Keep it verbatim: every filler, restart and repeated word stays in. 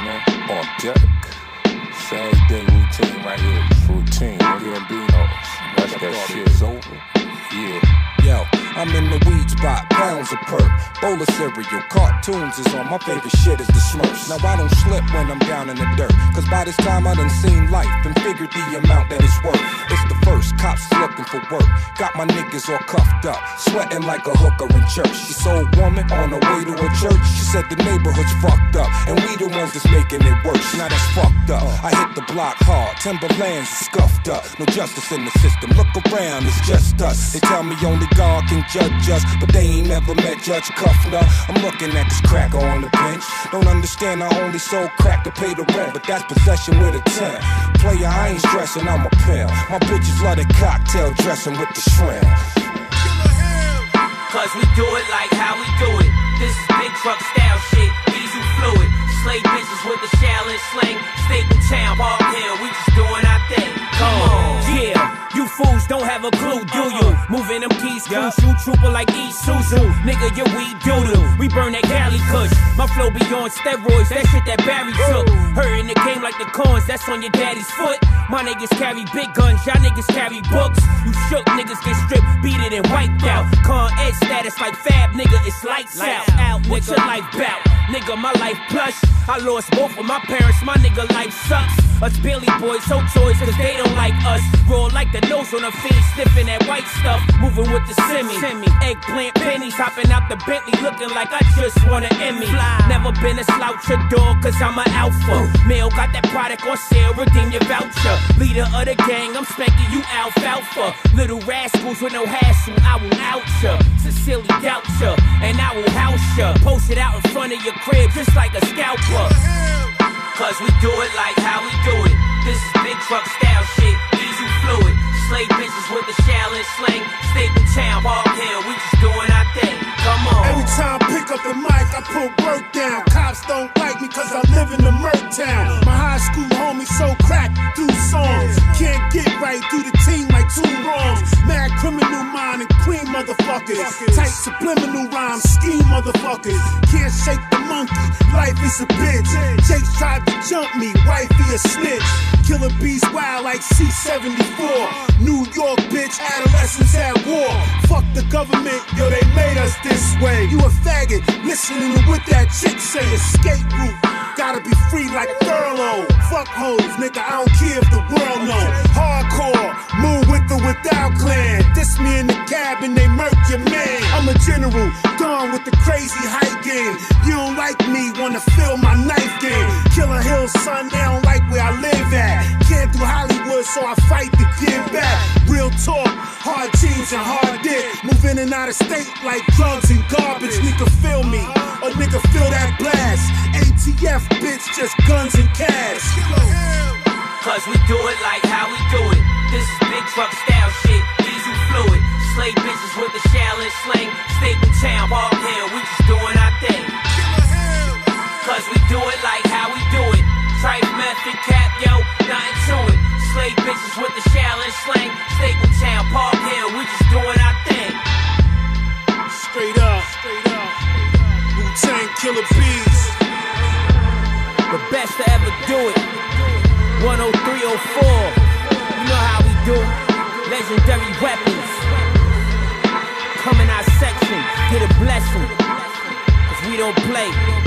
man. On deck. Same thing, routine right here. Routine, Gambinos. That's that shit. It's over. Yeah. Yo, I'm in the weed spot, pounds of perk, bowl of cereal, cartoons is on, my favorite shit is the Smurfs. Now I don't slip when I'm down in the dirt, cause by this time I done seen life and figured the amount that it's worth. It's the first, cops looking for work, got my niggas all cuffed up, sweating like a hooker in church. This old woman on her way to a church, she said the neighborhood's fucked up, and we the ones that's making it worse. Now that's fucked up, I hit the block hard, Timberlands is scuffed up, no justice in the system, look around, it's just us. They tell me only God can judge us, but they ain't never met Judge Cuffner. I'm looking at this cracker on the bench. Don't understand, I only sold crack to pay the rent, but that's possession with a ten. Player, I ain't stressing, I'm a pimp. My bitches love the cocktail dressing with the shrimp. Cause we do it like how we do it. This is big truck style shit, diesel fluid. Slay bitches with the shallot sling. Stay in town, walk here, we just doing our thing. Come on, yeah. You fools don't have a clue, do you? Moving them keys, yeah. Crucial trooper like Isuzu. Nigga, you weed doodle. We burn that Cali Kush. My flow be on steroids, that shit that Barry took. Her in the game like the corns, that's on your daddy's foot. My niggas carry big guns, y'all niggas carry books. You shook niggas get stripped, beated and wiped out. Con Ed status like Fab, nigga, it's lights out. out. What's your life bout? Nigga, my life plush. I lost both of my parents, my nigga, life sucks. Us Billy boys, so toys, cause they don't like us. Roll like the nose on a fiend, sniffing that white stuff, moving with the semi. Eggplant pennies, hopping out the Bentley, looking like I just won an Emmy. Never been a sloucher dog, cause I'm an alpha. Mail got that product on sale, redeem your voucher. Leader of the gang, I'm spanking you alfalfa. Little rascals with no hassle, I will out ya. Sincerely doubt ya, and I will house ya. Post it out in front of your crib, just like a scalper. Cause we do it like how we do it. This is big truck style shit, diesel fluid. Slay bitches with the shallot sling. Stay in town, walk here, we just doing our thing. Come on. Every time I pick up the mic, I put work down. Cops don't like me cause I live in the Murk town. My high school homie so cracked through songs. Can't get right through the team like two wrongs. Mad criminal mind and cream motherfuckers. Tight subliminal rhymes, scheme motherfuckers. Can't shake the monkey, life is a bitch. Jake tried to jump me, wifey a snitch. Killer bees wild like C seventy-four. New York, bitch, adolescents at war. Fuck the government, yo, they made us this way. You a faggot, listening to what that chick say. Escape route, gotta be free like furlough. Fuck hoes, nigga, I don't care if the world know. Hardcore, move with the without clan. Diss me in the cab and they murk your man. I'm a general, gone with the crazy hype game. You don't like me, wanna feel my knife game. Killer Hill, son, they don't like where I live at. Can't do Hollywood, so I fight to get back. Real talk, hard jeans and hard dick. Move in and out of state like drugs and garbage. Nigga feel me, or nigga feel that blast. A T F bitch, just guns and cash. Cause we do it like how we do it. This is big truck style shit, diesel fluid. Slay bitches with the shallot sling. Stay in town, walk here, we just doing our thing. Cause we do it like how we do it. Tripe, meth, and cap, yo, nothing to it. Slay bitches with the shallot slang. Stay in town, park here, we just doing our thing. Straight up, straight up. Wu-Tang Killer Bees. The best to ever do it. one oh three oh four. You know how we do. Legendary weapons. Come in our section, get a blessing. Cause we don't play.